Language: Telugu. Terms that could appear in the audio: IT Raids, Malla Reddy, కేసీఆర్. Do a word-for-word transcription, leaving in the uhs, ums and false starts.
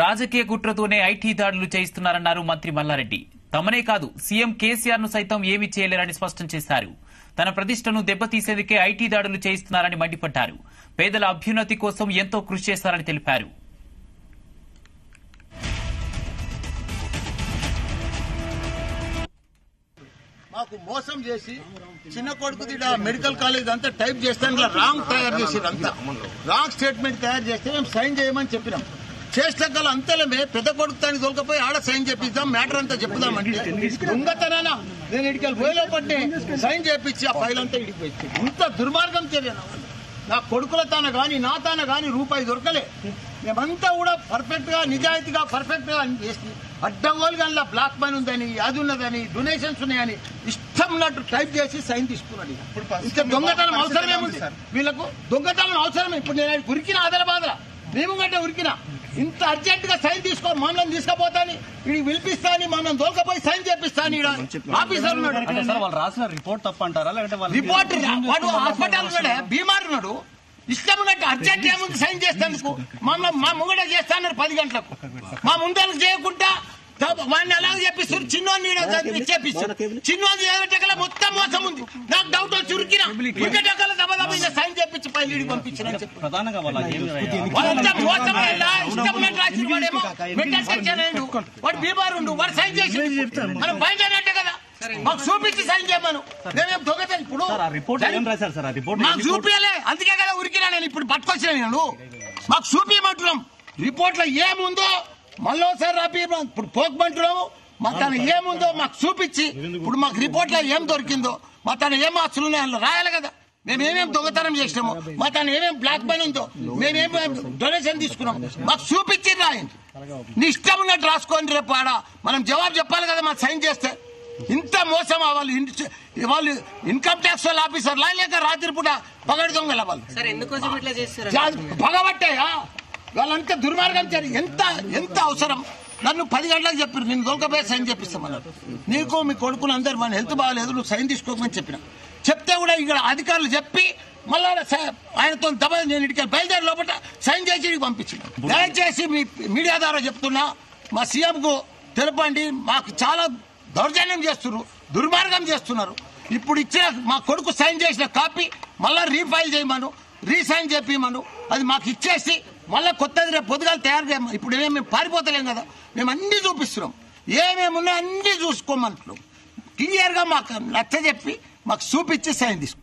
రాజకీయ కుట్రతోనే ఐటీ దాడులు చేయిస్తున్నారన్నారు మంత్రి మల్లారెడ్డి. తమనే కాదు సీఎం కేసీఆర్ ను సైతం ఏమీ చేయలేరని స్పష్టం చేశారు. తన ప్రతిష్టను దెబ్బతీసేందుకే ఐటీ దాడులు చేయిస్తున్నారని మండిపడ్డారు. పేదల అభ్యున్నతి కోసం ఎంతో కృషి చేశారని తెలిపారు. మాకు మోసం చేసి చిన్న కొడుకుది మెడికల్ కాలేజ్ అంతా టైప్ చేస్తే రాంగ్ తయారు చేసారు. అంతా రాంగ్ స్టేట్మెంట్ తయారు చేస్తే మేము సైన్ చేయమని చెప్పినాం. చేసిన గల అంతలమే పెద్ద కొడుకు దాన్ని తోలకపోయి ఆడ సైన్ చేపిద్దాం, మ్యాటర్ అంతా చెప్పుదాం అంటే దొంగతనానా నేను ఇడికి పోయిలో పట్టి సైన్ చేపించి ఆ ఫైల్ అంతా ఇడిపోయింది. ఇంత దుర్మార్గం తెలియదు. నా కొడుకుల తాన కానీ నా తాన కానీ రూపాయి దొరకలే. మేమంతా కూడా పర్ఫెక్ట్ గా నిజాయితీగా పర్ఫెక్ట్ గా చేసి అడ్డంగోలుగా అందులో బ్లాక్ మనీ ఉందని, అది ఉన్నదని, డొనేషన్స్ ఉన్నాయని ఇష్టం ఉన్నట్టు టైప్ చేసి సైన్ తీసుకున్నాడు. ఇంకా దొంగతనం అవసరమేముంది వీళ్ళకు? దొంగతనం అవసరమే. ఇప్పుడు నేను ఉరికిన ఆదర బాధల మేము కంటే ఉరికినా ఇంత అర్జెంట్ గా సైన్ తీసుకో, మమ్మల్ని తీసుకుపోతాని, వీడికి పిలిపిస్తాని, మమ్మల్ని దొరకపోయి సైన్ చేపిస్తాను. ఆఫీసర్ ఉన్నాడు, రాసిన రిపోర్ట్ తప్పంటారా? రిపోర్ట్ హాస్పిటల్ ఉన్నాడే, బీమారు ఉన్నాడు, ఇష్టం ఉన్నట్టు అర్జెంట్ ఏముంది సైన్ చేస్తాను, మమ్మల్ని మా ముంగడే చేస్తానన్నారు పది గంటలకు. మా ముందరకు చేయకుండా వాడిని అలాగే చెప్పిస్తారు. చిన్నోని చెప్పిస్తారు. చిన్నోది ఏటకల మొత్తం మోసం ఉంది. నాకు డౌట్ వచ్చి ఉరికినా ఇంకటకల దబదబ సైన్ చేపించి పైలీడికి పంపించిన ప్రధానంగా వాడు బీమారు ఉండు, వాడు సైన్ చేసి మనం బయటనట్టే కదా. మాకు చూపించి సైన్ చేయమను. మేమేం దొంగతం ఇప్పుడు మాకు చూపించలే, అందుకే కదా ఉరికినా. నేను ఇప్పుడు పట్టుకొచ్చిన నేను మాకు చూపించమంటున్నాం. రిపోర్ట్ లో ఏముందో మళ్ళోసారి రాపి ఇప్పుడు పోకమంటున్నాము. మా తను ఏముందో మాకు చూపించి ఇప్పుడు మాకు రిపోర్ట్లో ఏం దొరికిందో, మా తను ఏం ఆస్తులు ఉన్నాయో రాయాలి కదా. మేమేమేమి దొంగతనం చేసినాము, మా తను ఏమేమి బ్లాక్ మనీ ఉందో, మేమేమి డొనేషన్ తీసుకున్నాం మాకు చూపించి రాయండి. నీ ఇష్టం ఉన్నట్టు రాసుకోండి. రేపు ఆడ మనం జవాబు చెప్పాలి కదా మా సైన్ చేస్తే. ఇంత మోసం వాళ్ళు వాళ్ళు ఇన్కమ్ ట్యాక్స్ వాళ్ళ ఆఫీసర్లా, లేక రాత్రి పూట పగడి దొంగల వాళ్ళు పగబట్టాయా? వాళ్ళంతా దుర్మార్గం చేయాలి. ఎంత ఎంత అవసరం? నన్ను పది గంటలకు చెప్పారు నేను దొరకపోయి సైన్ చేపిస్తామన్నారు. నీకు మీ కొడుకులు అందరు మన హెల్త్ బాగాలేదు, నువ్వు సైన్ తీసుకోకమని చెప్పిన చెప్తే కూడా ఇక్కడ అధికారులు చెప్పి మళ్ళా ఆయనతో దబ నేను ఇటుక బయలుదేరి లోపల సైన్ చేసి పంపించిన. దయచేసి మీ మీడియా ద్వారా చెప్తున్నా, మా సీఎంకు తెలపండి. మాకు చాలా దౌర్జన్యం చేస్తున్నారు, దుర్మార్గం చేస్తున్నారు. ఇప్పుడు ఇచ్చిన మా కొడుకు సైన్ చేసిన కాపీ మళ్ళీ రీఫైల్ చేయమను, రీసైన్ చేయమను. అది మాకు ఇచ్చేసి మళ్ళీ కొత్తది రేపు పొద్దుగాలు తయారు చేయము. ఇప్పుడు ఏమేమి మేము పారిపోతలేం కదా. మేము అన్నీ చూపిస్తున్నాం, ఏమేమి ఉన్నాయో అన్నీ చూసుకోమంటున్నాం. క్లియర్గా మాకు నచ్చ చెప్పి మాకు చూపించి సైన్ తీసుకుంటాం.